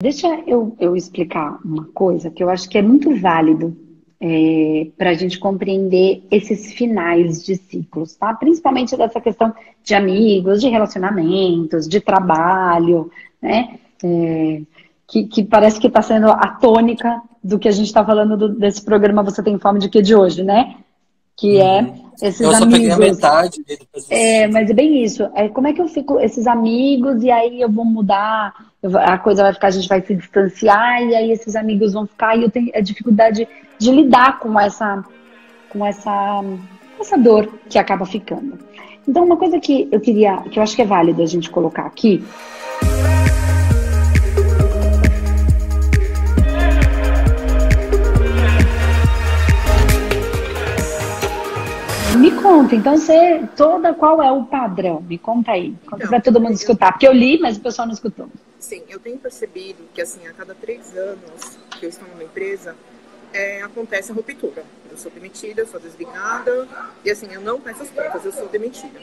Deixa eu explicar uma coisa que eu acho que é muito válido para a gente compreender esses finais de ciclos, tá? Principalmente dessa questão de amigos, de relacionamentos, de trabalho, né? Que parece que está sendo a tônica do que a gente está falando desse programa Você Tem Fome de Que de hoje, né? Que é esses amigos... Eu só peguei a metade dele. Mas é bem isso. Como é que eu fico esses amigos e aí eu vou mudar... A coisa vai ficar, a gente vai se distanciar e aí esses amigos vão ficar e eu tenho a dificuldade de lidar com essa dor que acaba ficando. Então, uma coisa que eu queria, que eu acho que é válido a gente colocar aqui, me conta, então, qual é o padrão? Me conta aí, então, para todo mundo escutar, porque eu li, mas o pessoal não escutou. Sim, eu tenho percebido que, assim, a cada 3 anos que eu estou numa empresa, acontece a ruptura. Eu sou demitida, eu sou desligada, e assim, eu não peço as contas, eu sou demitida.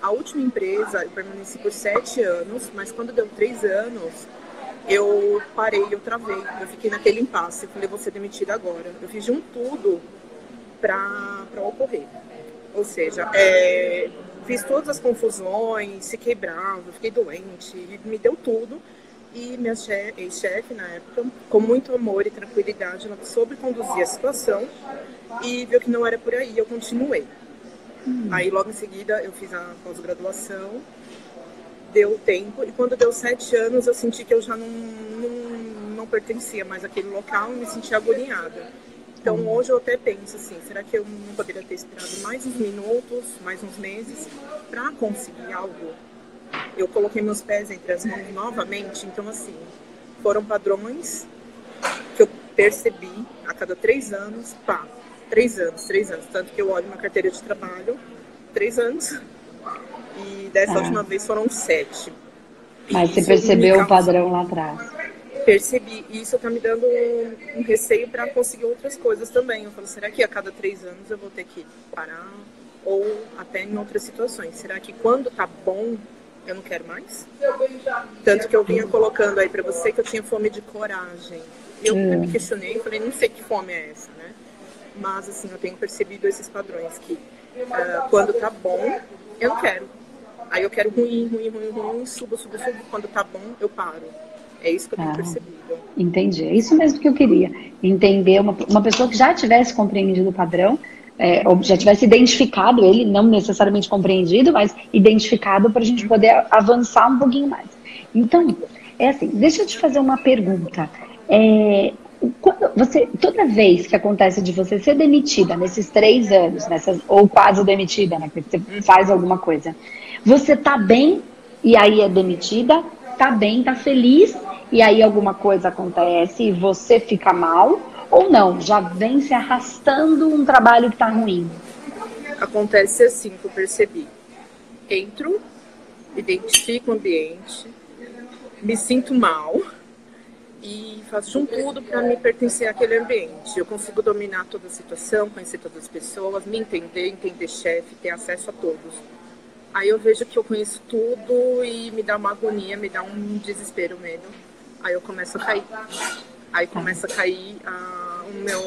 A última empresa, eu permaneci por 7 anos, mas quando deu 3 anos, eu parei, eu travei, eu fiquei naquele impasse, eu falei, vou ser demitida agora. Eu fiz de um tudo para ocorrer. Ou seja, fiz todas as confusões, fiquei brava, fiquei doente, me deu tudo. E minha ex-chefe, na época, com muito amor e tranquilidade, ela soube conduzir a situação e viu que não era por aí, eu continuei. Aí, logo em seguida, eu fiz a pós-graduação, deu tempo, e quando deu 7 anos, eu senti que eu já não pertencia mais àquele local e me senti agoniada. Então, hoje eu até penso assim, será que eu não poderia ter esperado mais uns minutos, mais uns meses, para conseguir algo? Eu coloquei meus pés entre as mãos novamente, então assim, foram padrões que eu percebi a cada 3 anos, 3 anos, tanto que eu olho na carteira de trabalho, 3 anos, e dessa última vez foram 7. Mas você percebeu o padrão lá atrás? Percebi, e isso tá me dando um receio para conseguir outras coisas também. Eu falo, será que a cada 3 anos eu vou ter que parar? Ou até em outras situações, será que quando tá bom eu não quero mais? Tanto que eu vinha colocando aí para você que eu tinha fome de coragem. Eu me questionei, falei, não sei que fome é essa, né? Mas assim, eu tenho percebido esses padrões que quando tá bom eu não quero, aí eu quero ruim, subo, quando tá bom eu paro. É isso que eu tenho percebido. Entendi. É isso mesmo que eu queria. Entender uma pessoa que já tivesse compreendido o padrão, ou já tivesse identificado ele, não necessariamente compreendido, mas identificado para a gente poder avançar um pouquinho mais. Então, é assim, deixa eu te fazer uma pergunta. Toda vez que acontece de você ser demitida nesses 3 anos, ou quase demitida, né, porque você faz alguma coisa, você tá bem e aí é demitida, tá bem, tá feliz, e aí alguma coisa acontece e você fica mal, ou não? Já vem se arrastando um trabalho que tá ruim? Acontece assim que eu percebi. Entro, identifico o ambiente, me sinto mal e faço um tudo para me pertencer àquele ambiente. Eu consigo dominar toda a situação, conhecer todas as pessoas, me entender, entender chefe, ter acesso a todos. Aí eu vejo que eu conheço tudo e me dá uma agonia, me dá um desespero mesmo. Aí eu começo a cair. Aí começa a cair o meu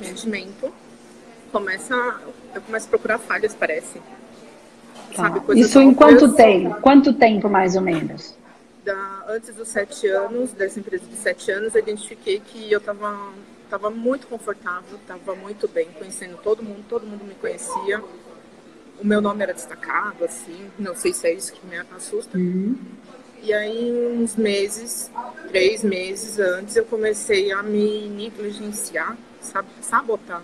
rendimento. Eu começo a procurar falhas, parece. Sabe, isso em quanto tempo? Quanto tempo, mais ou menos? Antes dos 7 anos, dessa empresa de 7 anos, eu identifiquei que eu estava muito confortável, estava muito bem, conhecendo todo mundo me conhecia. O meu nome era destacado, assim, não sei se é isso que me assusta. E aí, uns meses, 3 meses antes, eu comecei a me negligenciar, sabotar.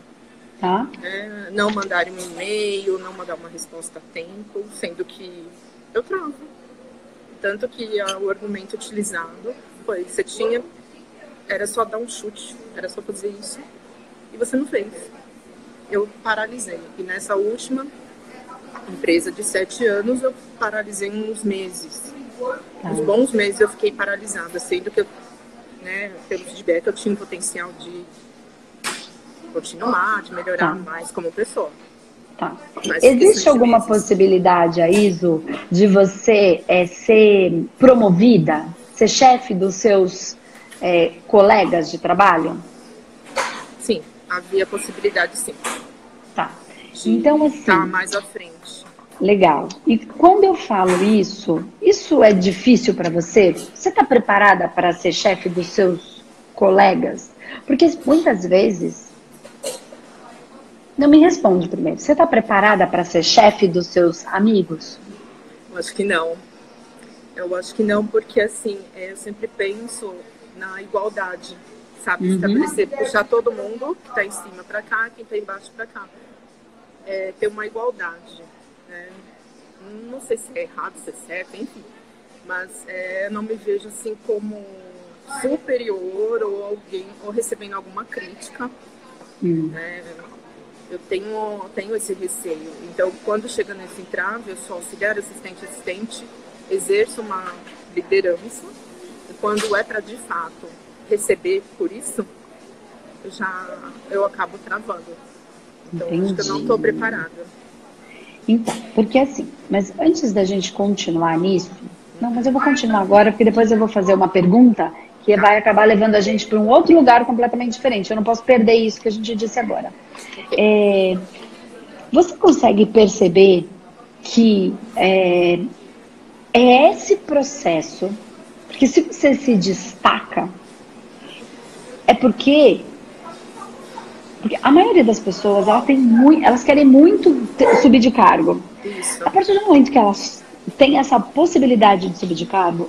Não mandar um e-mail, não mandar uma resposta a tempo, sendo que eu travo. Tanto que o argumento utilizado foi que era só dar um chute, era só fazer isso, e você não fez. Eu paralisei. E nessa última empresa de 7 anos, eu paralisei uns meses. Uns bons meses eu fiquei paralisada, sendo que, pelo feedback, eu tinha um potencial de continuar, de melhorar mais como pessoa. Mas existe alguma possibilidade aí, Zu, de você ser promovida, ser chefe dos seus colegas de trabalho? Sim, havia possibilidade, sim. Tá. Então, assim... Tá mais à frente. Legal. E quando eu falo isso, isso é difícil para você? Você está preparada para ser chefe dos seus colegas? Porque muitas vezes... Não, me responde primeiro. Você está preparada para ser chefe dos seus amigos? Eu acho que não. Eu acho que não, porque assim, eu sempre penso na igualdade, sabe? Uhum. Estabelecer, puxar todo mundo que está em cima para cá, quem está embaixo para cá. É, ter uma igualdade, né? Não sei se é errado, se é certo, enfim. Mas eu não me vejo assim como superior ou alguém, ou recebendo alguma crítica. Né? Eu tenho esse receio. Então, quando chega nesse entrave, eu sou auxiliar, assistente, exerço uma liderança. E quando é para, de fato, receber por isso, eu acabo travando. Então, entendi. Acho que eu não estou preparada. Então, porque assim, mas antes da gente continuar nisso... Não, mas eu vou continuar agora, porque depois eu vou fazer uma pergunta que vai acabar levando a gente para um outro lugar completamente diferente. Eu não posso perder isso que a gente disse agora. Você consegue perceber que é esse processo, porque se você se destaca, é porque a maioria das pessoas, elas querem muito subir de cargo. Isso. A partir do momento que elas têm essa possibilidade de subir de cargo,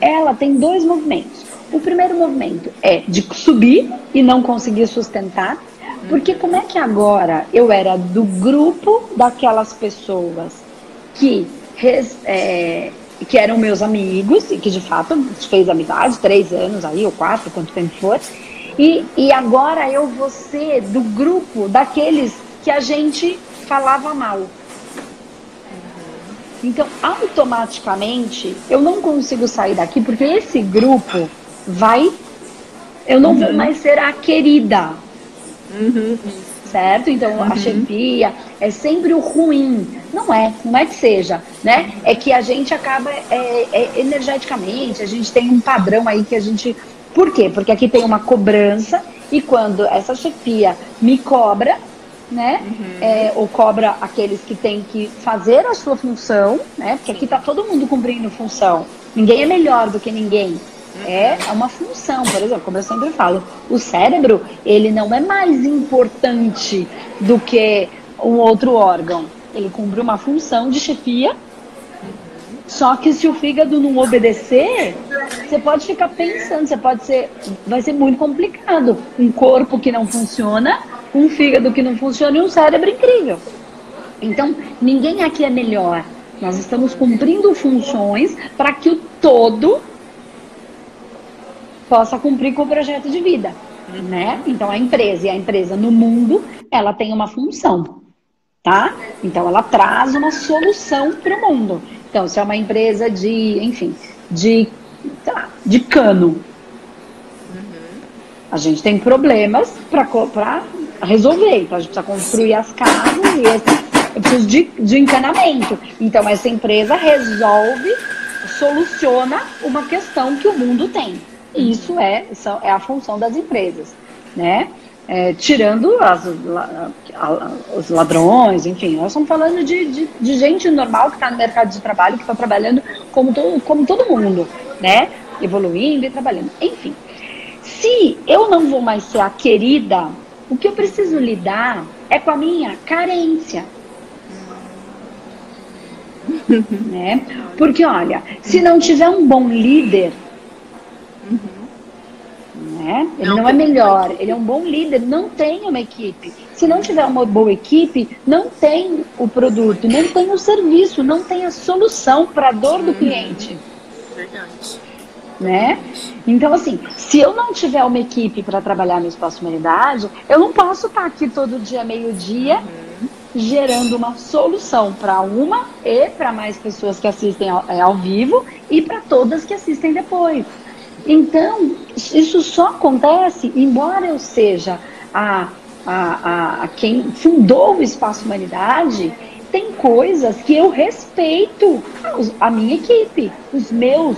ela tem dois movimentos. O primeiro movimento é de subir e não conseguir sustentar. Porque como é que agora eu era do grupo daquelas pessoas que eram meus amigos e que de fato fez amizade 3 anos aí, ou 4, quanto tempo for, e agora eu vou ser do grupo daqueles que a gente falava mal. Então, automaticamente, eu não consigo sair daqui porque esse grupo eu não vou mais ser a querida. Certo? Então, a chefia é sempre o ruim. Não é que seja, né? É que a gente acaba energeticamente, a gente tem um padrão aí que a gente... Por quê? Porque aqui tem uma cobrança e quando essa chefia me cobra, né? Ou cobra aqueles que têm que fazer a sua função, né? Porque aqui tá todo mundo cumprindo função. Ninguém é melhor do que ninguém. É uma função, por exemplo, como eu sempre falo, o cérebro, ele não é mais importante do que um outro órgão. Ele cumpre uma função de chefia, só que se o fígado não obedecer, você pode ficar pensando, vai ser muito complicado. Um corpo que não funciona, um fígado que não funciona e um cérebro incrível. Então, ninguém aqui é melhor. Nós estamos cumprindo funções para que o todo... possa cumprir com o projeto de vida, né? Então, a empresa no mundo, ela tem uma função, tá? Então, ela traz uma solução para o mundo. Então, se é uma empresa de cano, a gente tem problemas para resolver. Então, a gente precisa construir as casas e eu preciso de encanamento. Então, essa empresa soluciona uma questão que o mundo tem. Isso é a função das empresas, né? Tirando os ladrões, enfim. Nós estamos falando de gente normal que está no mercado de trabalho, que está trabalhando como todo mundo, né? Evoluindo e trabalhando. Enfim, se eu não vou mais ser a querida, o que eu preciso lidar é com a minha carência. Né? Porque, olha, se não tiver um bom líder... Né? Ele não é melhor, ele é um bom líder, não tem uma equipe. Se não tiver uma boa equipe, não tem o produto, não tem o serviço, não tem a solução para a dor do cliente. Verdade. Né? Então, assim, se eu não tiver uma equipe para trabalhar no Espaço Humanidade, eu não posso estar aqui todo dia, meio-dia, gerando uma solução para uma e para mais pessoas que assistem ao vivo e para todas que assistem depois. Então, isso só acontece, embora eu seja a quem fundou o Espaço Humanidade, tem coisas que eu respeito a minha equipe, os meus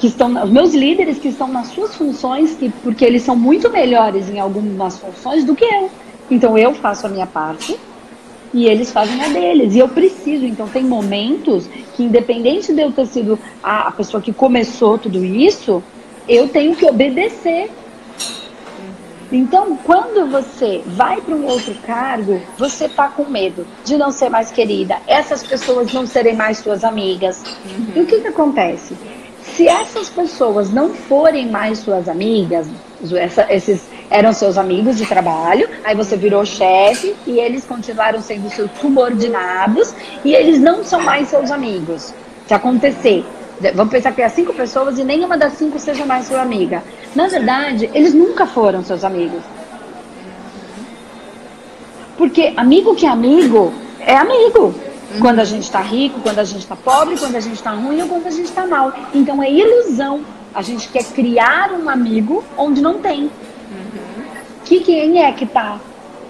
que estão, os meus líderes que estão nas suas funções, que, porque eles são muito melhores em algumas funções do que eu. Então eu faço a minha parte e eles fazem a deles. E eu preciso, então tem momentos que, independente de eu ter sido a pessoa que começou tudo isso, eu tenho que obedecer. Então, quando você vai para um outro cargo, você tá com medo de não ser mais querida, essas pessoas não serem mais suas amigas. E o que que acontece? Se essas pessoas não forem mais suas amigas, esses eram seus amigos de trabalho, aí você virou chefe e eles continuaram sendo seus subordinados e eles não são mais seus amigos. Se acontecer, vamos pensar que há 5 pessoas e nenhuma das 5 seja mais sua amiga. Na verdade, eles nunca foram seus amigos. Porque amigo que é amigo. Quando a gente está rico, quando a gente está pobre, quando a gente está ruim ou quando a gente está mal. Então é ilusão. A gente quer criar um amigo onde não tem. Quem é que está?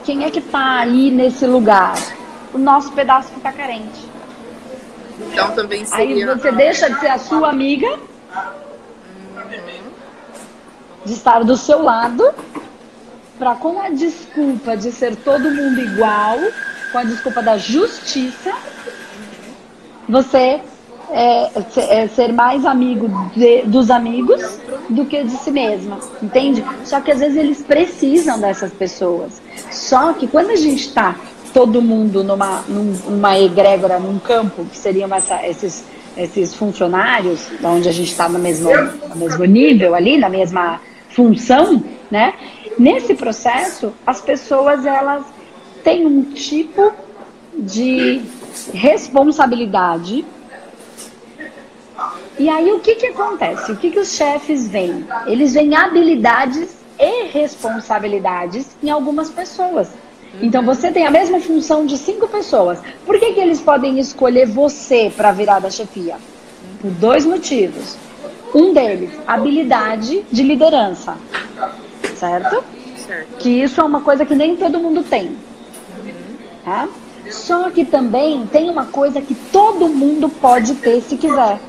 Quem é que está ali nesse lugar? O nosso pedaço que está carente. Então também seria... Aí você deixa de ser a sua amiga... de estar do seu lado, para com a desculpa de ser todo mundo igual, com a desculpa da justiça, você ser mais amigo dos amigos do que de si mesma, entende? Só que às vezes eles precisam dessas pessoas. Só que quando a gente está todo mundo numa egrégora, num campo, que seriam esses funcionários, onde a gente está no mesmo nível ali, na mesma função, né? Nesse processo, as pessoas, elas têm um tipo de responsabilidade. E aí, o que que acontece? O que que os chefes veem? Eles veem habilidades e responsabilidades em algumas pessoas. Então, você tem a mesma função de 5 pessoas. Por que que eles podem escolher você para virar da chefia? Por 2 motivos. Um deles, habilidade de liderança. Certo? Que isso é uma coisa que nem todo mundo tem. Tá? Só que também tem uma coisa que todo mundo pode ter se quiser.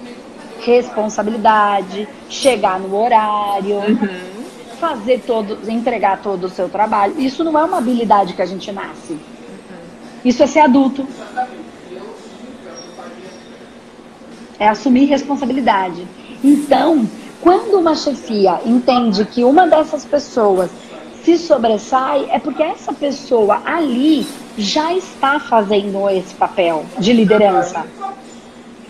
Responsabilidade, chegar no horário... entregar todo o seu trabalho. Isso não é uma habilidade que a gente nasce. Isso é ser adulto. É assumir responsabilidade. Então, quando uma chefia entende que uma dessas pessoas se sobressai, é porque essa pessoa ali já está fazendo esse papel de liderança.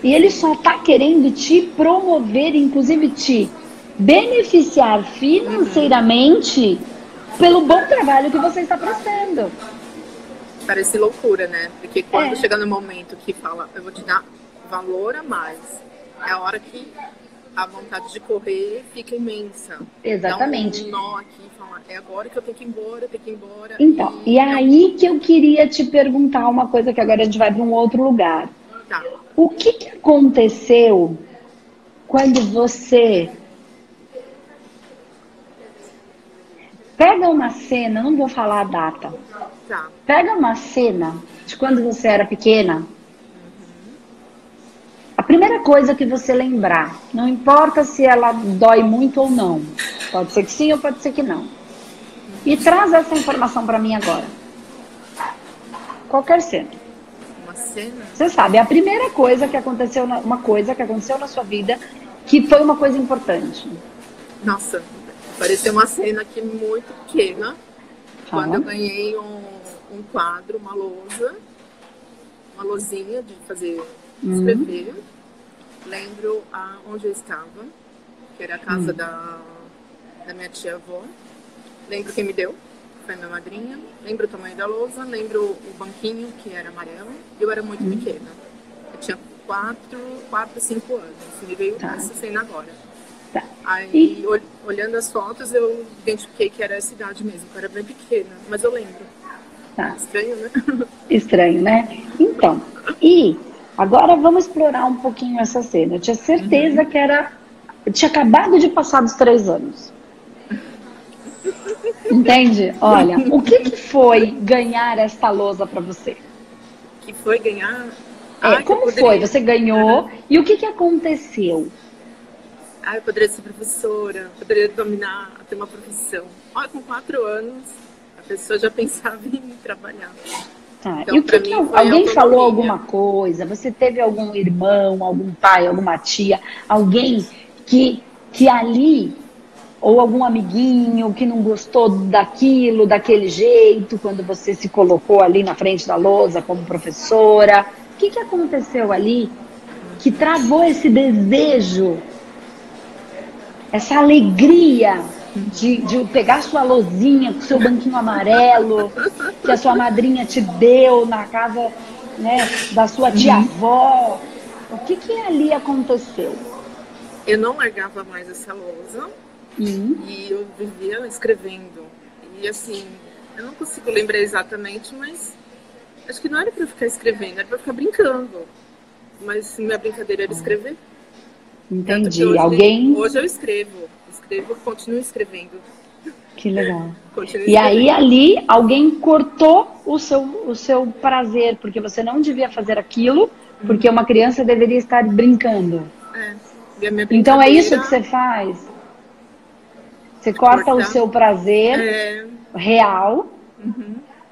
E ele só está querendo te promover, inclusive te beneficiar financeiramente pelo bom trabalho que você está prestando. Parece loucura, né? Porque quando chega no momento que fala, eu vou te dar valor a mais, é a hora que a vontade de correr fica imensa. Exatamente. Dá um nó aqui e fala, é agora que eu tenho que ir embora, Então, e aí que eu queria te perguntar uma coisa, que agora a gente vai para um outro lugar. Tá. O que que aconteceu quando você... Pega uma cena, não vou falar a data. Tá. Pega uma cena de quando você era pequena. A primeira coisa que você lembrar, não importa se ela dói muito ou não. Pode ser que sim ou pode ser que não. E traz essa informação pra mim agora. Qualquer cena. Uma cena? Você sabe, a primeira coisa que aconteceu, uma coisa que aconteceu na sua vida que foi uma coisa importante. Nossa. Pareceu uma cena aqui muito pequena, quando eu ganhei um quadro, uma lousinha de fazer escrever. Lembro onde eu estava, que era a casa da minha tia-avó. Lembro quem me deu, foi minha madrinha. Lembro o tamanho da lousa, lembro o banquinho, que era amarelo. Eu era muito pequena, eu tinha 4, 5 anos, me veio essa cena agora. Tá. Aí, olhando as fotos, eu identifiquei que era a cidade mesmo, que era bem pequena, mas eu lembro. Tá. Estranho, né? Estranho, né? Então, e agora vamos explorar um pouquinho essa cena. Eu tinha certeza que era... Eu tinha acabado de passar dos 3 anos. Entende? Olha, o que foi ganhar esta lousa pra você? Que foi ganhar? Como foi? Você ganhou. E o que aconteceu? Ah, eu poderia ser professora, poderia dominar, ter uma profissão. Olha, com 4 anos, a pessoa já pensava em trabalhar. Tá. Então, e o que, alguém falou alguma coisa? Você teve algum irmão, algum pai, alguma tia? Alguém que ali, ou algum amiguinho que não gostou daquilo, daquele jeito, quando você se colocou ali na frente da lousa como professora? O que aconteceu ali que travou esse desejo, essa alegria de pegar sua lousinha com seu banquinho amarelo que a sua madrinha te deu na casa, né, da sua tia-avó? O que ali aconteceu? Eu não largava mais essa lousa. E eu vivia escrevendo. E assim, eu não consigo lembrar exatamente, mas acho que não era pra eu ficar escrevendo, era pra eu ficar brincando. Mas minha brincadeira era escrever. Entendi. Hoje, hoje eu escrevo, continuo escrevendo. Que legal. E aí ali alguém cortou o seu prazer, porque você não devia fazer aquilo, porque uma criança deveria estar brincando. É. E a minha brincadeira... Então é isso que você faz? Você corta o seu prazer real,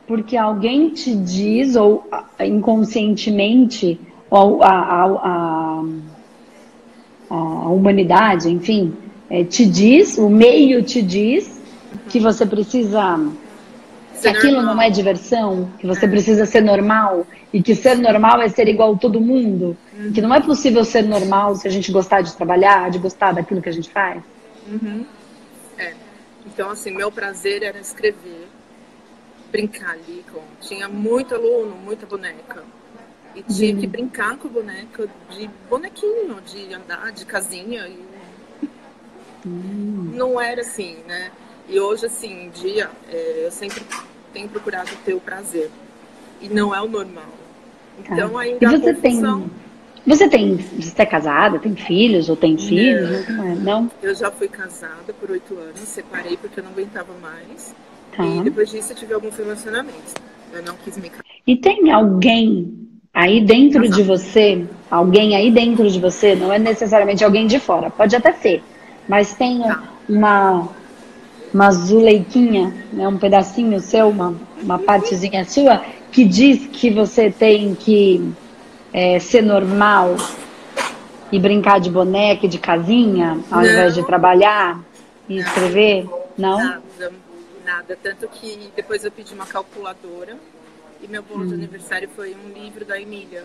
porque alguém te diz, ou inconscientemente, ou a humanidade, enfim, te diz, o meio te diz que você precisa, que aquilo não é diversão, que você precisa ser normal, e que ser normal é ser igual a todo mundo, que não é possível ser normal se a gente gostar de trabalhar, de gostar daquilo que a gente faz. Então, assim, meu prazer era escrever, brincar ali. Tinha muito aluno, muita boneca. E tinha que brincar com a boneca, de bonequinho, de andar, de casinha. E... Não era assim, né? E hoje, assim, em dia, eu sempre tenho procurado ter o prazer. E não é o normal. Então, ainda a confusão... Você é casada? Tem filhos? Ou tem filhos? Não. Eu já fui casada por 8 anos, separei porque eu não aguentava mais. E depois disso eu tive alguns relacionamentos. Eu não quis me casar. E tem alguém aí dentro de você, alguém aí dentro de você, não é necessariamente alguém de fora, pode até ser, mas tem uma zuleiquinha, né, um pedacinho seu, uma partezinha sua, que diz que você tem que... ser normal e brincar de boneca, de casinha, ao invés de trabalhar e escrever? Não? Nada, nada. Tanto que depois eu pedi uma calculadora e meu bolo de aniversário foi um livro da Emília.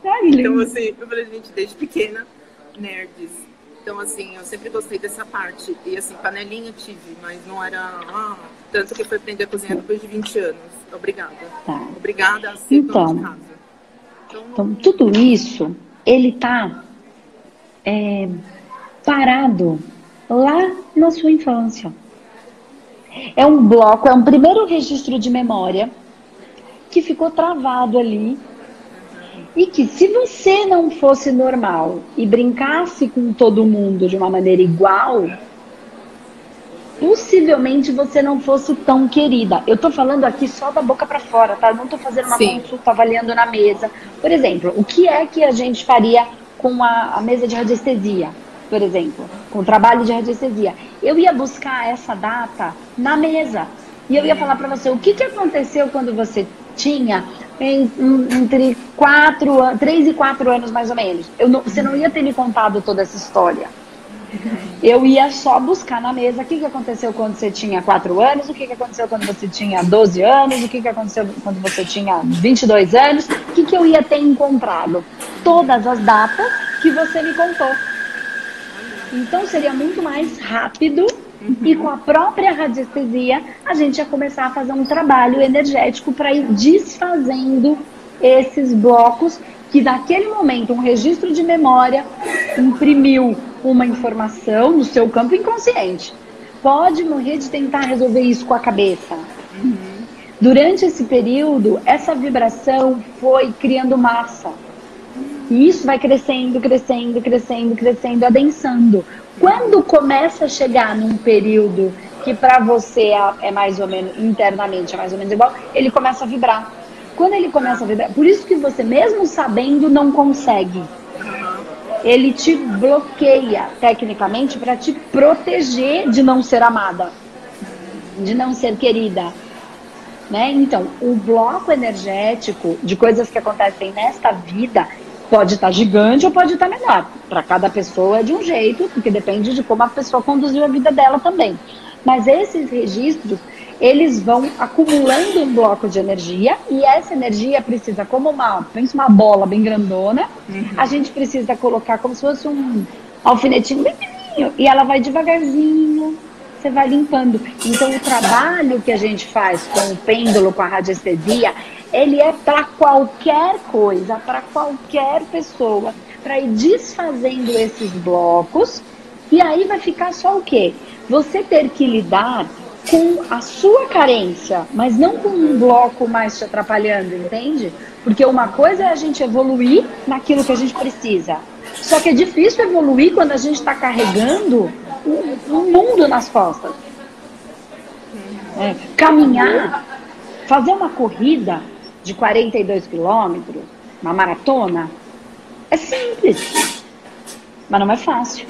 Então, assim, eu falei, gente, desde pequena, nerds. Então, assim, eu sempre gostei dessa parte. E, assim, panelinha tive, mas não era... tanto que eu fui aprender a cozinhar depois de 20 anos. Obrigada. Obrigada a ser dona de casa. Então, tudo isso, ele tá parado lá na sua infância. É um bloco, é um primeiro registro de memória que ficou travado ali e que, se você não fosse normal e brincasse com todo mundo de uma maneira igual, possivelmente você não fosse tão querida. Eu tô falando aqui só da boca pra fora, tá? Não tô fazendo uma consulta avaliando na mesa. Por exemplo, o que é que a gente faria com a mesa de radiestesia? Por exemplo, com o trabalho de radiestesia. Eu ia buscar essa data na mesa. E eu ia falar pra você, o que aconteceu quando você tinha entre 3 e 4 anos, mais ou menos? Você não ia ter me contado toda essa história. Eu ia só buscar na mesa o que aconteceu quando você tinha 4 anos, o que aconteceu quando você tinha 12 anos, o que aconteceu quando você tinha 22 anos, o que eu ia ter encontrado. Todas as datas que você me contou. Então seria muito mais rápido e com a própria radiestesia a gente ia começar a fazer um trabalho energético para ir desfazendo esses blocos que naquele momento um registro de memória imprimiu uma informação no seu campo inconsciente. Pode morrer de tentar resolver isso com a cabeça. Durante esse período, essa vibração foi criando massa. E isso vai crescendo, crescendo, crescendo, crescendo, adensando. Quando começa a chegar num período que pra você é mais ou menos, internamente é mais ou menos igual, ele começa a vibrar. Quando ele começa a vibrar, por isso que você, mesmo sabendo, não consegue. ele te bloqueia tecnicamente para te proteger de não ser amada, de não ser querida, né? Então, o bloco energético de coisas que acontecem nesta vida pode estar gigante ou pode estar menor. Para cada pessoa é de um jeito, porque depende de como a pessoa conduziu a vida dela também. Mas esses registros, eles vão acumulando um bloco de energia, e essa energia precisa, como uma, pensa uma bola bem grandona, a gente precisa colocar como se fosse um alfinetinho bem pequenininho, e ela vai devagarzinho, você vai limpando. Então o trabalho que a gente faz com o pêndulo, com a radiestesia, ele é para qualquer coisa, para qualquer pessoa, para ir desfazendo esses blocos. E aí vai ficar só o quê? Você ter que lidar com a sua carência, mas não com um bloco mais te atrapalhando, entende? Porque uma coisa é a gente evoluir naquilo que a gente precisa. Só que é difícil evoluir quando a gente está carregando um mundo nas costas. É, caminhar, fazer uma corrida de 42 quilômetros, uma maratona, é simples, mas não é fácil.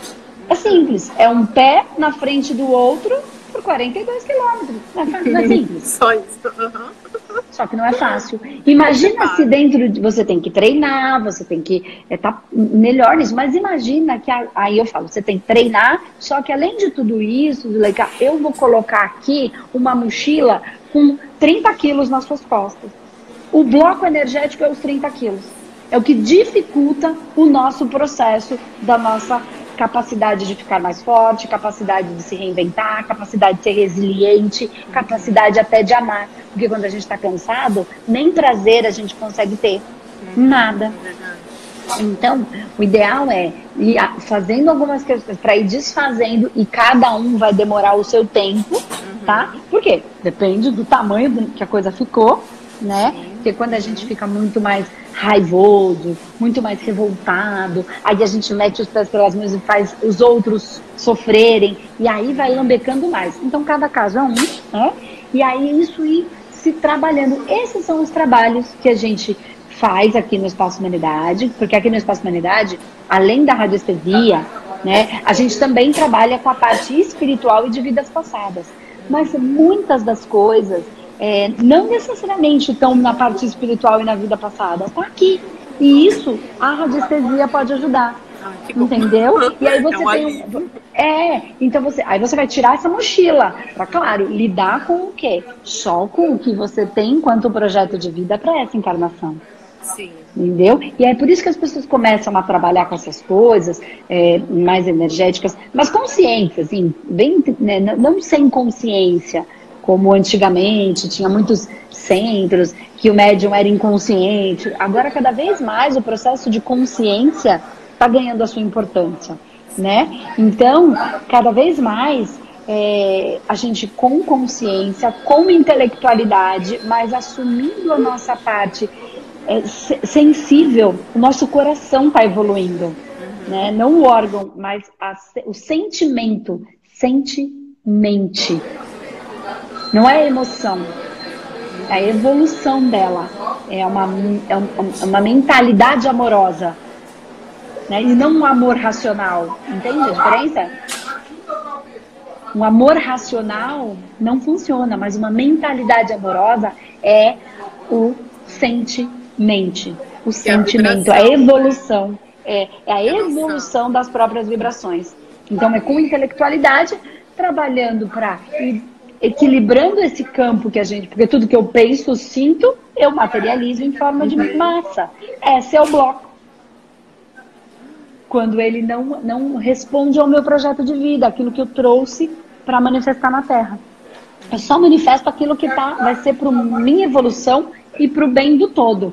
É simples, é um pé na frente do outro por 42 quilômetros. Não é simples. Só isso. Uhum. Só que não é fácil. Imagina se dentro de... Você tem que treinar, você tem que estar melhor nisso. Mas imagina que... Aí eu falo, você tem que treinar, só que além de tudo isso, eu vou colocar aqui uma mochila com 30 quilos nas suas costas. O bloco energético é os 30 quilos. É o que dificulta o nosso processo da nossa... capacidade de ficar mais forte, capacidade de se reinventar, capacidade de ser resiliente, capacidade até de amar. Porque quando a gente está cansado, nem prazer a gente consegue ter. Nada. Então, o ideal é ir fazendo algumas questões para ir desfazendo, e cada um vai demorar o seu tempo, tá? Por quê? Depende do tamanho que a coisa ficou, né? Porque quando a gente fica muito mais raivoso, muito mais revoltado, aí a gente mete os pés pelas mãos e faz os outros sofrerem, e aí vai lambecando mais. Então cada caso é um, né? E aí isso ir se trabalhando. Esses são os trabalhos que a gente faz aqui no Espaço Humanidade, porque aqui no Espaço Humanidade, além da radiestesia, né, a gente também trabalha com a parte espiritual e de vidas passadas. Mas muitas das coisas... É, não necessariamente estão na parte espiritual e na vida passada, está aqui. E isso, a radiestesia pode ajudar. Entendeu? E aí você tem... então você... Aí você vai tirar essa mochila para, claro, lidar com o quê? Só com o que você tem enquanto projeto de vida para essa encarnação. Sim. Entendeu? E é por isso que as pessoas começam a trabalhar com essas coisas mais energéticas, mas conscientes, assim, bem, né, não sem consciência. Como antigamente, tinha muitos centros que o médium era inconsciente. Agora, cada vez mais, o processo de consciência está ganhando a sua importância, né? Então, cada vez mais, a gente com consciência, com intelectualidade, mas assumindo a nossa parte sensível, o nosso coração está evoluindo, né? Não o órgão, mas o sentimento. Sentimente. Não é emoção, é a evolução dela, é uma mentalidade amorosa, né? E não um amor racional, entende a diferença? Um amor racional não funciona, mas uma mentalidade amorosa é o sentimente, o sentimento, a evolução, é a evolução das próprias vibrações. Então é com intelectualidade, trabalhando para... equilibrando esse campo que a gente... Porque tudo que eu penso, sinto, eu materializo em forma de massa. Esse é o bloco. Quando ele não responde ao meu projeto de vida, aquilo que eu trouxe para manifestar na Terra. Eu só manifesto aquilo que vai ser para minha evolução e para o bem do todo.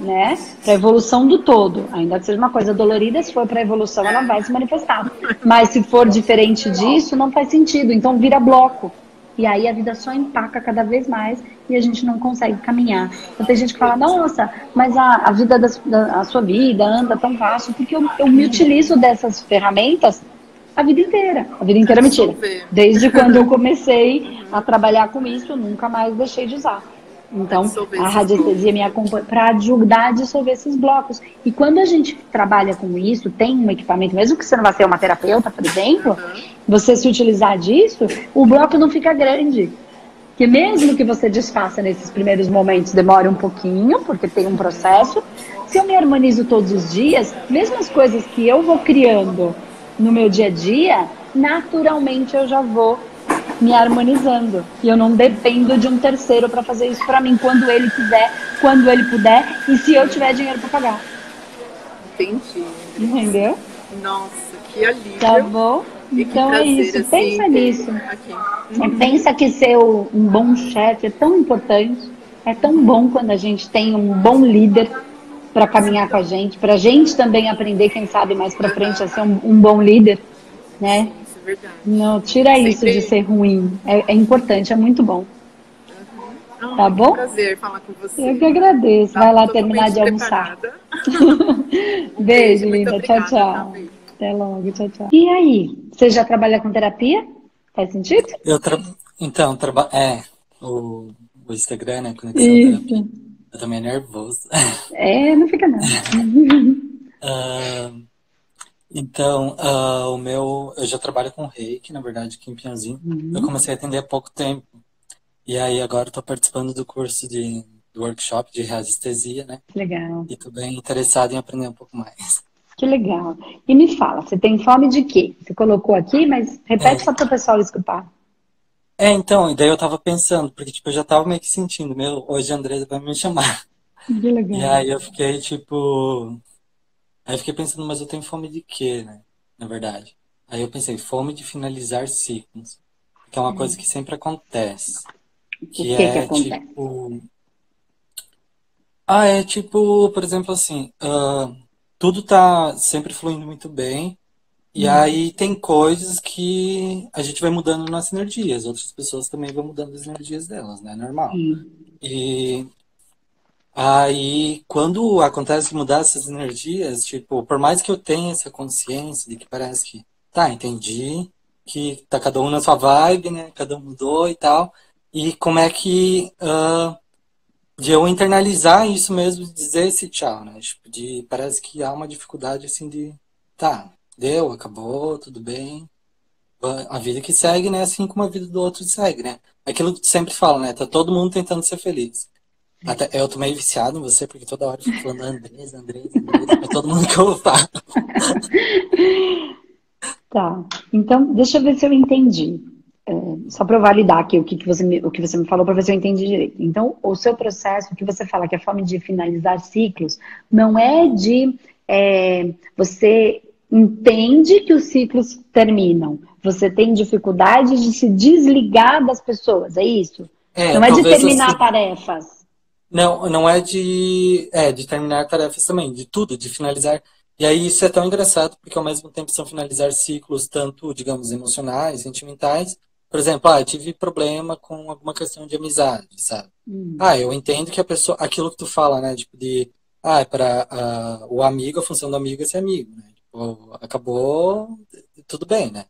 Né? Para a evolução do todo. Ainda que seja uma coisa dolorida, se for para a evolução, ela vai se manifestar. Mas se for diferente disso, não faz sentido. Então vira bloco. E aí a vida só empaca cada vez mais e a gente não consegue caminhar. Então tem gente que fala, nossa, mas a vida a sua vida anda tão fácil, porque eu me utilizo dessas ferramentas a vida inteira. A vida inteira é mentira. Desde quando eu comecei a trabalhar com isso, eu nunca mais deixei de usar. Então, a radiestesia me acompanha para ajudar a dissolver esses blocos. E quando a gente trabalha com isso, tem um equipamento, mesmo que você não vá ser uma terapeuta, por exemplo, você se utilizar disso, o bloco não fica grande. Porque mesmo que você desfaça nesses primeiros momentos, demore um pouquinho, porque tem um processo. Se eu me harmonizo todos os dias, mesmo as coisas que eu vou criando no meu dia a dia, naturalmente eu já vou me harmonizando. E eu não dependo de um terceiro para fazer isso para mim, quando ele quiser, quando ele puder, e se eu tiver dinheiro para pagar. Entendi. Entendeu? Nossa, que alívio. Tá bom? Então prazer, é isso, assim, pensa nisso. Uhum. Pensa que ser um bom chefe é tão importante, é tão bom quando a gente tem um bom líder para caminhar com a gente, para a gente também aprender, quem sabe, mais para frente a ser um bom líder, né? Isso é verdade. Não, tira isso sempre... de ser ruim, é importante, é muito bom. Uhum. Tá bom? É um prazer falar com você. Eu que agradeço, tá, vai lá terminar de almoçar. Beijo, linda, tchau, tchau. Tá, até logo, tchau, tchau. E aí, você já trabalha com terapia? Faz sentido? O Instagram, né? Conexão terapia. Eu também é nervoso. É, não fica nada. Eu já trabalho com reiki, na verdade, aqui em Pinhalzinho. Uhum. Eu comecei a atender há pouco tempo. E aí agora eu tô participando do curso do workshop de radiestesia, né? Legal. E tô bem interessado em aprender um pouco mais. Que legal. E me fala, você tem fome de quê? Você colocou aqui, mas repete só para o pessoal escutar. E daí eu tava pensando, porque tipo, eu já tava meio que sentindo, hoje a Andresa vai me chamar. Que legal. E aí eu fiquei pensando, mas eu tenho fome de quê, né? Na verdade. Aí eu pensei, fome de finalizar ciclos. Que é uma coisa que sempre acontece. Que acontece? Por exemplo, assim... tudo tá sempre fluindo muito bem. E aí tem coisas que a gente vai mudando nossas energias. Outras pessoas também vão mudando as energias delas, né? Normal. E aí, quando acontece mudar essas energias, por mais que eu tenha essa consciência de que parece que, entendi, que tá cada um na sua vibe, né? Cada um mudou e tal. E como é que... de eu internalizar isso mesmo, de dizer esse tchau, né? Parece que há uma dificuldade, assim, de... deu, acabou, tudo bem. A vida que segue, né? Assim como a vida do outro segue, né? Aquilo que sempre fala, né? Tá todo mundo tentando ser feliz. Até eu tô meio viciado em você, porque toda hora eu fico falando Andresa, pra todo mundo que eu falo. Tá. Então, deixa eu ver se eu entendi. Só para eu validar aqui o que você me falou, para ver se eu entendi direito. Então, o seu processo, o que você fala que é fome de finalizar ciclos, não é de... você entende que os ciclos terminam. Você tem dificuldade de se desligar das pessoas, é isso? Não é de terminar tarefas. Não é de... de terminar tarefas também, de tudo, de finalizar... E aí isso é tão engraçado, porque ao mesmo tempo são finalizar ciclos, tanto, digamos, emocionais, sentimentais. Por exemplo, eu tive problema com alguma questão de amizade, sabe? Eu entendo que a pessoa, aquilo que tu fala, né? O amigo, a função do amigo é ser amigo, né? Acabou, tudo bem, né?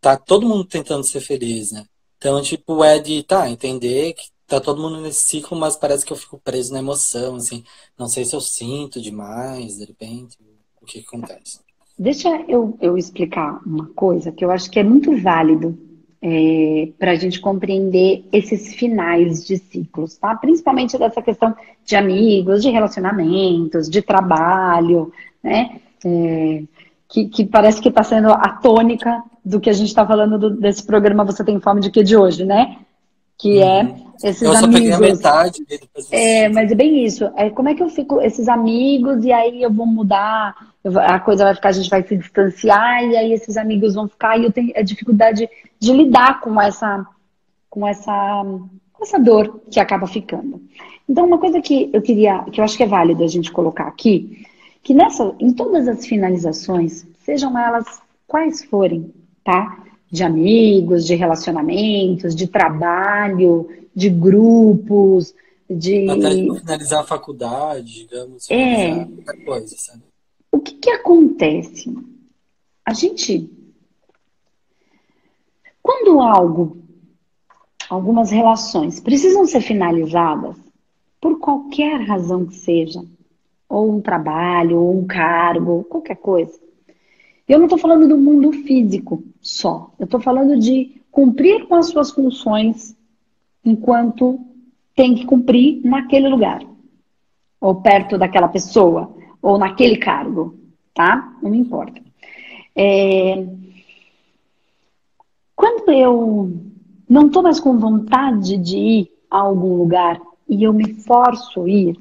Tá todo mundo tentando ser feliz, né? Então, entender que tá todo mundo nesse ciclo, mas parece que eu fico preso na emoção, assim. Não sei se eu sinto demais, de repente, o que acontece. Deixa eu explicar uma coisa que eu acho que é muito válido para a gente compreender esses finais de ciclos, tá? Principalmente dessa questão de amigos, de relacionamentos, de trabalho, né? Que parece que está sendo a tônica do que a gente está falando desse programa Você Tem Fome de Que de hoje, né? Que é esses amigos. Eu só peguei a metade. Mas é bem isso. Como é que eu fico esses amigos e aí eu vou mudar, a coisa vai ficar, a gente vai se distanciar e aí esses amigos vão ficar e eu tenho a dificuldade de lidar com essa dor que acaba ficando. Então, uma coisa que eu acho que é válido a gente colocar aqui, que em todas as finalizações, sejam elas quais forem, tá? De amigos, de relacionamentos, de trabalho, de grupos, de... Até finalizar a faculdade, digamos. Muita coisa, sabe? O que acontece? Quando algo algumas relações precisam ser finalizadas por qualquer razão que seja, ou um trabalho, ou um cargo, qualquer coisa. Eu não estou falando do mundo físico só, eu estou falando de cumprir com as suas funções enquanto tem que cumprir naquele lugar, ou perto daquela pessoa, ou naquele cargo, tá? Não me importa. Quando eu não estou mais com vontade de ir a algum lugar e eu me forço a ir,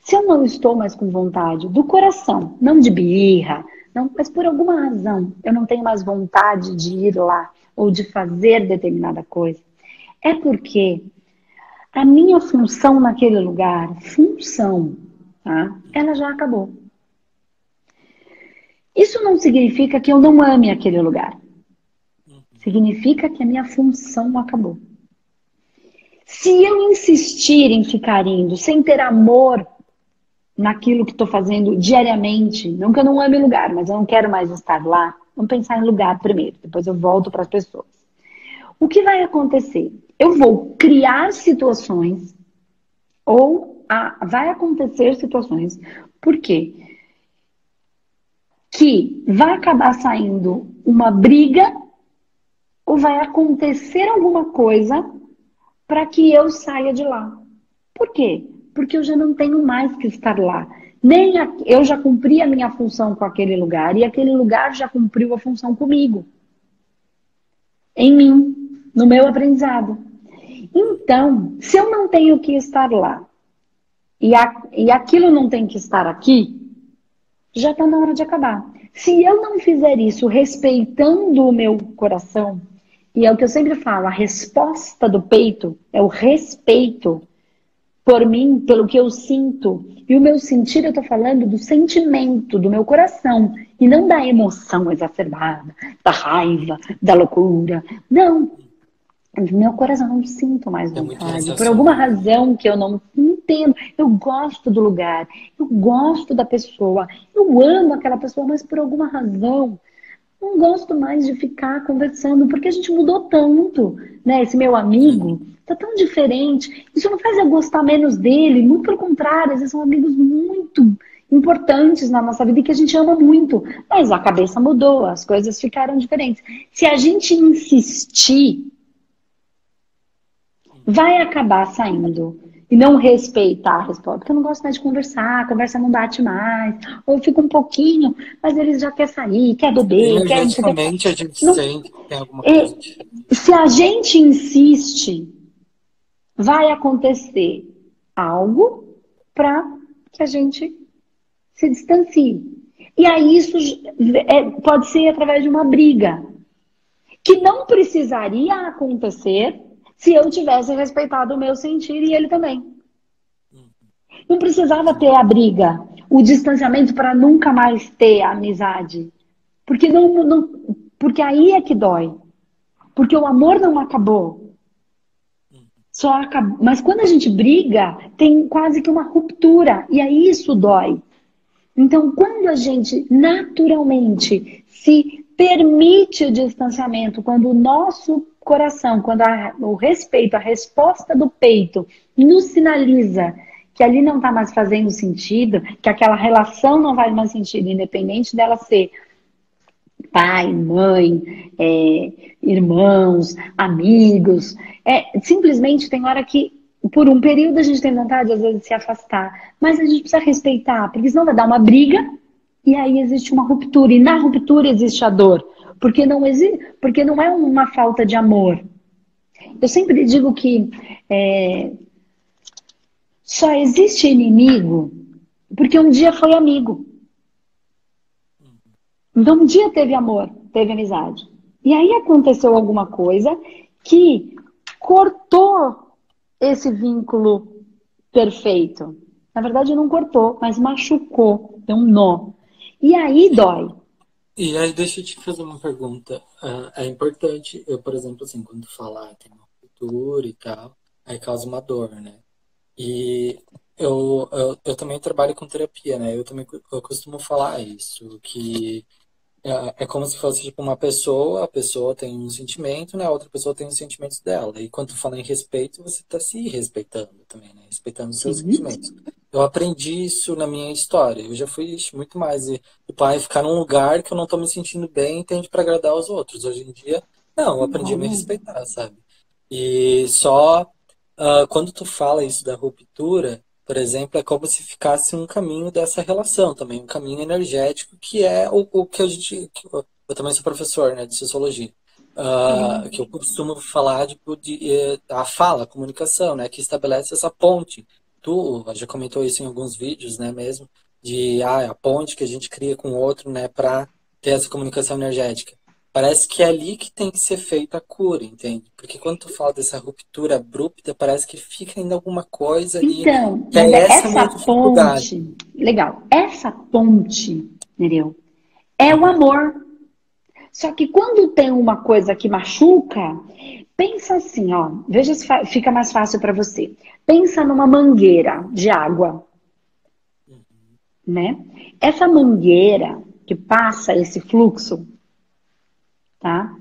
se eu não estou mais com vontade do coração, não de birra, não, mas por alguma razão eu não tenho mais vontade de ir lá ou de fazer determinada coisa, é porque a minha função naquele lugar, tá? Ela já acabou. Isso não significa que eu não ame aquele lugar. Significa que a minha função acabou. Se eu insistir em ficar indo sem ter amor naquilo que estou fazendo diariamente, não que eu não ame lugar, mas eu não quero mais estar lá, vamos pensar em lugar primeiro, depois eu volto para as pessoas. O que vai acontecer? Eu vou criar situações, ou vai acontecer situações, por quê? Que vai acabar saindo uma briga, ou vai acontecer alguma coisa para que eu saia de lá. Por quê? Porque eu já não tenho mais que estar lá. Eu já cumpri a minha função com aquele lugar e aquele lugar já cumpriu a função comigo. Em mim, no meu aprendizado. Então, se eu não tenho que estar lá e aquilo não tem que estar aqui, já está na hora de acabar. Se eu não fizer isso respeitando o meu coração, e é o que eu sempre falo, a resposta do peito é o respeito por mim, pelo que eu sinto. E o meu sentir, eu tô falando do sentimento, do meu coração. E não da emoção exacerbada, da raiva, da loucura. Não. Do meu coração, eu não sinto mais vontade. Por alguma razão que eu não entendo. Eu gosto do lugar, eu gosto da pessoa, eu amo aquela pessoa, mas por alguma razão não gosto mais de ficar conversando, porque a gente mudou tanto, né? Esse meu amigo tá tão diferente. Isso não faz eu gostar menos dele, muito pelo contrário, eles são amigos muito importantes na nossa vida e que a gente ama muito. Mas a cabeça mudou, as coisas ficaram diferentes. Se a gente insistir, vai acabar saindo. E não respeitar a resposta, porque eu não gosto mais de conversar, a conversa não bate mais, ou fica um pouquinho, mas eles já querem sair, quer beber, quer... A gente não... sente que tem alguma coisa. Se a gente insiste, vai acontecer algo para que a gente se distancie. E aí isso pode ser através de uma briga, que não precisaria acontecer se eu tivesse respeitado o meu sentir e ele também. Não precisava ter a briga, o distanciamento para nunca mais ter a amizade. Porque, porque aí é que dói. Porque o amor não acabou. Só acabou. Mas quando a gente briga, tem quase que uma ruptura. E aí isso dói. Então, quando a gente naturalmente se permite o distanciamento, quando o nosso coração, quando o respeito, a resposta do peito nos sinaliza que ali não está mais fazendo sentido, que aquela relação não faz mais sentido, independente dela ser pai, mãe, irmãos, amigos, simplesmente tem hora que por um período a gente tem vontade às vezes de se afastar, mas a gente precisa respeitar, porque senão vai dar uma briga e aí existe uma ruptura, e na ruptura existe a dor. Porque não existe, porque não é uma falta de amor. Eu sempre digo que só existe inimigo porque um dia foi amigo. Então um dia teve amor, teve amizade. E aí aconteceu alguma coisa que cortou esse vínculo perfeito. Na verdade não cortou, mas machucou, deu um nó. E aí dói. E aí, deixa eu te fazer uma pergunta. É importante, eu, por exemplo, assim, quando falar tem uma cultura e tal, aí causa uma dor, né? E eu também trabalho com terapia, né? Eu costumo falar isso, que É como se fosse tipo uma pessoa, a pessoa tem um sentimento, né? A outra pessoa tem os sentimentos dela. E quando tu fala em respeito, você está se respeitando também, né? Respeitando os seus sentimentos. Eu aprendi isso na minha história. Eu já fui muito mais. E pai ficar num lugar que eu não estou me sentindo bem, entende, para agradar aos outros. Hoje em dia, não, eu aprendi a me respeitar, sabe? E só quando tu fala isso da ruptura, por exemplo, é como se ficasse um caminho dessa relação também, um caminho energético, que é o que a gente... Eu também sou professor, né, de Sociologia. Que eu costumo falar a fala, a comunicação, né, que estabelece essa ponte. Tu já comentou isso em alguns vídeos, né, mesmo, de a ponte que a gente cria com o outro, né, para ter essa comunicação energética. Parece que é ali que tem que ser feita a cura, entende? Porque quando tu fala dessa ruptura abrupta, parece que fica ainda alguma coisa ali. Então, que é essa ponte, legal, essa ponte, Nereu, é o amor. Só que quando tem uma coisa que machuca, pensa assim, ó, veja se fica mais fácil para você. Pensa numa mangueira de água, né? Essa mangueira que passa esse fluxo, tá?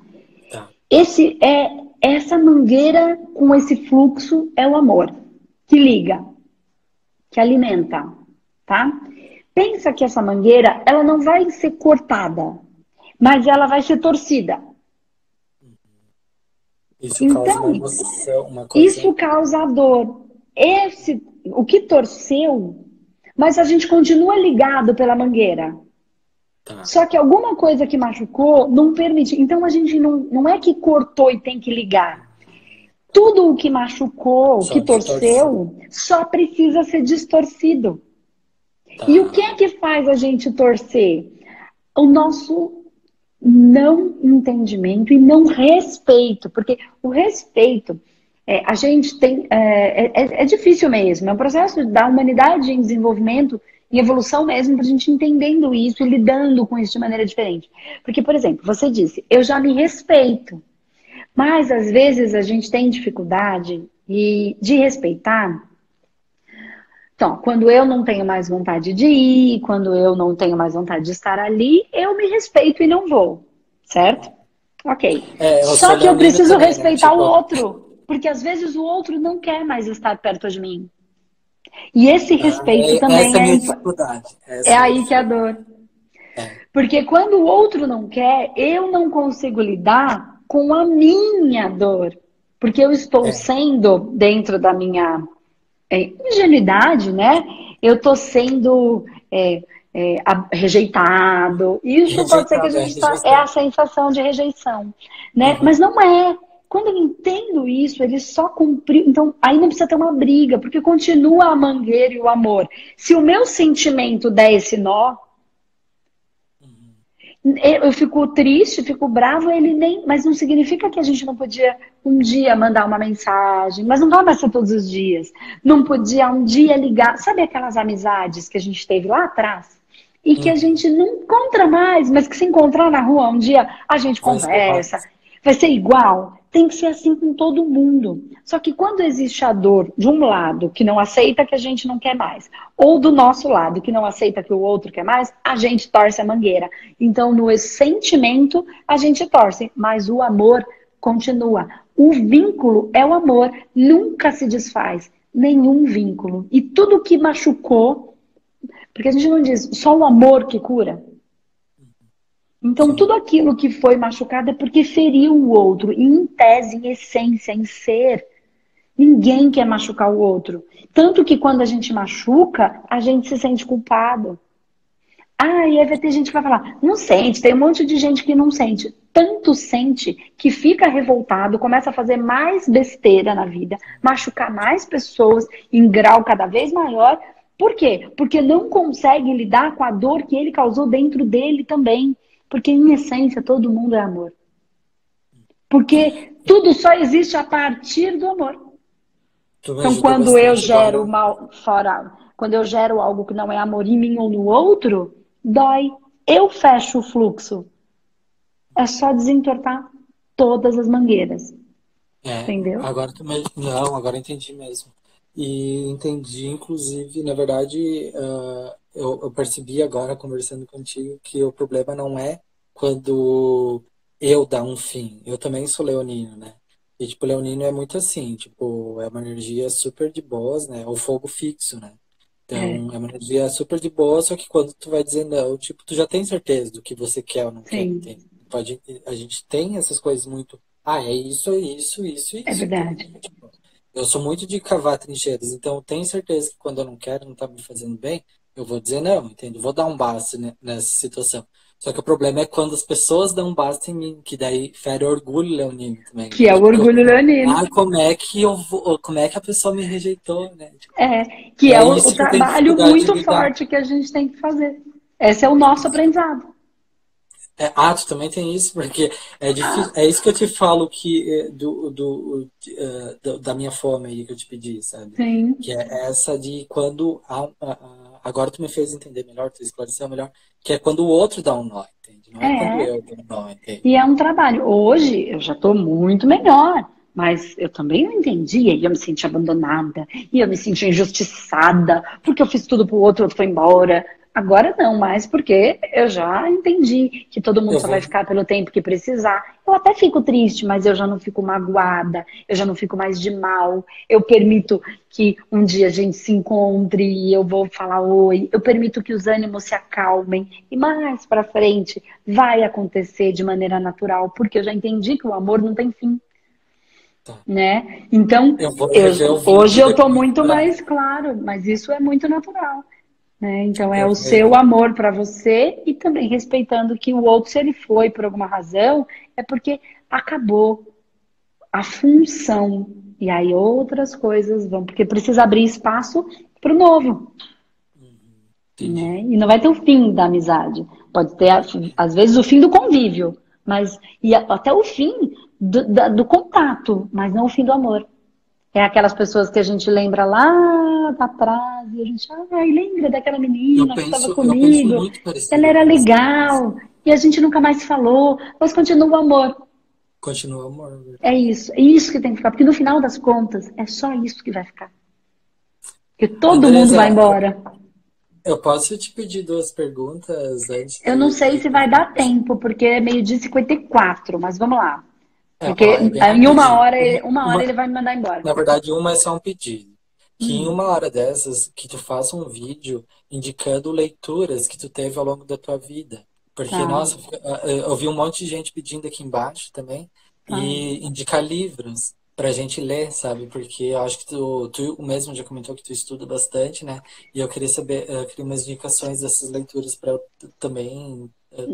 Essa mangueira com esse fluxo é o amor que liga, que alimenta, tá? Pensa que essa mangueira, ela não vai ser cortada, mas ela vai ser torcida. Isso então causa uma emoção, uma coisa... Isso causa dor. O que torceu, mas a gente continua ligado pela mangueira. Só que alguma coisa que machucou não permite. Então a gente não é que cortou e tem que ligar. Tudo o que machucou, o que torceu, só precisa ser distorcido. Tá. E o que é que faz a gente torcer? O nosso não entendimento e não respeito. Porque o respeito, a gente tem... É difícil mesmo. É um processo da humanidade em desenvolvimento, em evolução mesmo, pra gente entendendo isso e lidando com isso de maneira diferente. Porque, por exemplo, você disse, eu já me respeito. Mas, às vezes, a gente tem dificuldade de respeitar. Então, quando eu não tenho mais vontade de ir, quando eu não tenho mais vontade de estar ali, eu me respeito e não vou. Certo? Ok. Só que eu preciso também, respeitar, né, tipo... o outro. Porque, às vezes, o outro não quer mais estar perto de mim. E esse respeito também é dificuldade. É aí que é a dor. Porque quando o outro não quer, eu não consigo lidar com a minha dor. Porque eu estou sendo, dentro da minha ingenuidade, né? Eu estou sendo rejeitado. Isso pode ser que a gente é a sensação de rejeição, né? Uhum. Mas não é. Quando eu entendo isso, ele só cumpriu... Então, aí não precisa ter uma briga, porque continua a mangueira e o amor. Se o meu sentimento der esse nó, eu fico triste, fico bravo, ele nem... Mas não significa que a gente não podia um dia mandar uma mensagem, mas não vai mais ser todos os dias. Não podia um dia ligar... Sabe aquelas amizades que a gente teve lá atrás? E que a gente não encontra mais, mas que se encontrar na rua um dia, a gente conversa... Vai ser igual? Tem que ser assim com todo mundo. Só que quando existe a dor de um lado que não aceita que a gente não quer mais, ou do nosso lado que não aceita que o outro quer mais, a gente torce a mangueira. Então, no sentimento, a gente torce, mas o amor continua. O vínculo é o amor, nunca se desfaz, nenhum vínculo. E tudo que machucou, porque a gente não diz só o amor que cura. Então, tudo aquilo que foi machucado é porque feriu o outro. E em tese, em essência, em ser, ninguém quer machucar o outro. Tanto que quando a gente machuca, a gente se sente culpado. Ah, e aí vai ter gente que vai falar, não sente, tem um monte de gente que não sente. Tanto sente que fica revoltado, começa a fazer mais besteira na vida, machucar mais pessoas em grau cada vez maior. Por quê? Porque não consegue lidar com a dor que ele causou dentro dele também. Porque, em essência, todo mundo é amor. Porque tudo só existe a partir do amor. Então, quando eu gero mal fora, quando eu gero algo que não é amor em mim ou no outro, dói. Eu fecho o fluxo. É só desentortar todas as mangueiras. Entendeu? Agora também. Não, agora entendi mesmo. E entendi, inclusive, na verdade, eu percebi agora, conversando contigo, que o problema não é quando eu dar um fim. Eu também sou leonino, né? E, tipo, leonino é muito assim, tipo, é uma energia super de boas, né? O fogo fixo, né? Então, é uma energia super de boa, só que quando tu vai dizendo não, tipo, tu já tem certeza do que você quer ou não quer. Pode, a gente tem essas coisas muito... Ah, é isso, isso. É verdade. Tipo, eu sou muito de cavar trincheiras, então eu tenho certeza que quando eu não quero, não tá me fazendo bem, eu vou dizer não, entende? Vou dar um basta nessa situação. Só que o problema é quando as pessoas dão um basta em mim, que daí fere o orgulho leonino também. Que é o orgulho leonino. Ah, como é que a pessoa me rejeitou, né? Tipo, que é o trabalho muito forte que a gente tem que fazer. Esse é o nosso aprendizado. Tu também tem isso, porque é difícil. É isso que eu te falo que da minha fome aí que eu te pedi, sabe? Sim. Que é essa de quando agora tu me fez entender melhor, tu esclareceu melhor, que é quando o outro dá um nó, entende? Não é quando eu dou um nó, entende? E é um trabalho. Hoje eu já tô muito melhor, mas eu também não entendia e eu me senti abandonada, e eu me senti injustiçada, porque eu fiz tudo pro outro, foi embora. Agora não, mas porque eu já entendi que todo mundo só vai ficar pelo tempo que precisar. Eu até fico triste, mas eu já não fico magoada, eu já não fico mais de mal. Eu permito que um dia a gente se encontre e eu vou falar oi. Eu permito que os ânimos se acalmem. E mais pra frente vai acontecer de maneira natural, porque eu já entendi que o amor não tem fim. Tá. Né? Então, hoje eu tô muito mais claro, mas isso é muito natural. Né? Então é o seu amor para você e também respeitando que o outro, se ele foi por alguma razão, é porque acabou a função e aí outras coisas vão, porque precisa abrir espaço para o novo. Né? E não vai ter o fim da amizade, pode ter às vezes o fim do convívio, mas e até o fim do contato, mas não o fim do amor. É aquelas pessoas que a gente lembra lá atrás e a gente lembra daquela menina que estava comigo, ela era legal e a gente nunca mais falou, mas continua o amor. Continua o amor. É isso que tem que ficar, porque no final das contas é só isso que vai ficar. Porque todo mundo vai embora. Eu posso te pedir duas perguntas antes? Eu não sei se vai dar tempo, porque é 12h54, mas vamos lá. Porque em uma hora ele vai me mandar embora. Na verdade, uma é só um pedido. Que em uma hora dessas, que tu faça um vídeo indicando leituras que tu teve ao longo da tua vida. Porque, nossa, eu vi um monte de gente pedindo aqui embaixo também. E indicar livros pra gente ler, sabe? Porque eu acho que tu mesmo já comentou que tu estuda bastante, né? E eu queria saber, eu queria umas indicações dessas leituras pra eu também... Eu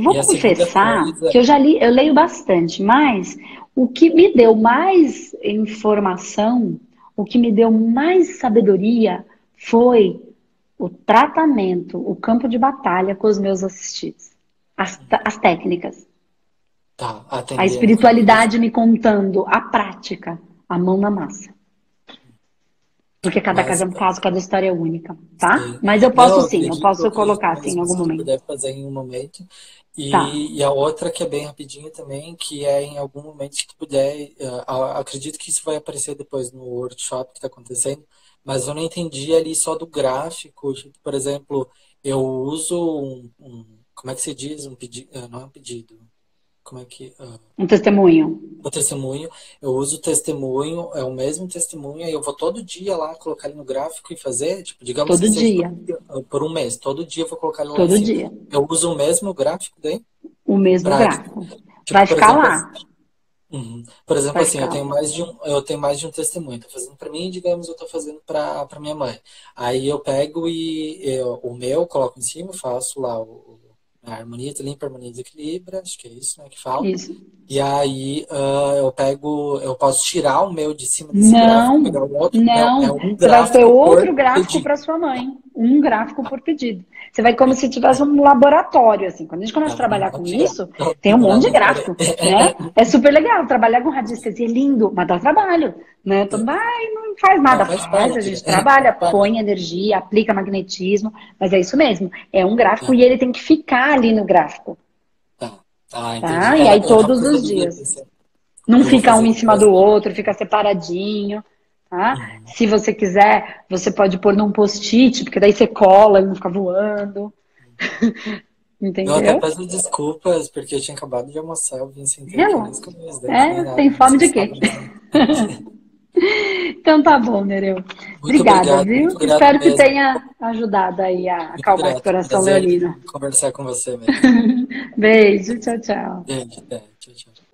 vou confessar que eu já li, eu leio bastante, mas o que me deu mais informação, o que me deu mais sabedoria foi o tratamento, o campo de batalha com os meus assistidos, as técnicas, a espiritualidade me contando, a prática, a mão na massa. Porque cada caso é um caso, cada história é única, tá? Sim. Mas eu posso eu posso colocar assim em algum momento. Deve fazer em um momento. E a outra que é bem rapidinho também, que é em algum momento que tu puder, acredito que isso vai aparecer depois no workshop que tá acontecendo, mas eu não entendi ali só do gráfico, tipo, por exemplo, eu uso como é que se diz? Um pedido, não é um pedido. Como é que... um testemunho. Um testemunho. Eu uso o testemunho, é o mesmo testemunho, e eu vou todo dia lá colocar ele no gráfico e fazer, tipo, digamos... Todo dia. Por um mês. Todo dia eu vou colocar ele lá. Todo dia. Eu uso o mesmo gráfico daí? O mesmo gráfico. Tipo, vai ficar lá. Por exemplo, assim, eu tenho mais de um testemunho. Estou fazendo para mim, digamos, eu estou fazendo para minha mãe. Aí eu pego e o meu coloco em cima, faço lá a harmonia, limpa, harmonia, desequilibra, acho que é isso, né, que fala. Isso. E aí eu posso tirar o meu de cima desse gráfico, pegar o outro. Não, você vai ter outro gráfico para sua mãe. Um gráfico por pedido. Você vai como se tivesse um laboratório, assim. Quando a gente começa a trabalhar com isso, tem um monte de gráfico, né? É super legal trabalhar com radiestesia, é lindo, mas dá trabalho, né? Então, não faz nada, faz, a gente trabalha, põe energia, aplica magnetismo, mas é isso mesmo. É um gráfico e ele tem que ficar ali no gráfico. Tá? E aí todos os dias. Não fica um em cima do outro, fica separadinho. Ah, se você quiser, você pode pôr num post-it, porque daí você cola e não fica voando. Entendeu? Eu até peço desculpas, porque eu tinha acabado de almoçar, eu vim sem tempo. Tem fome de quê? Então tá bom, Nereu. Obrigada, viu? Espero que tenha ajudado aí a acalmar o coração leonino. Conversar com você mesmo. Beijo, tchau, tchau. Beijo, tchau, tchau.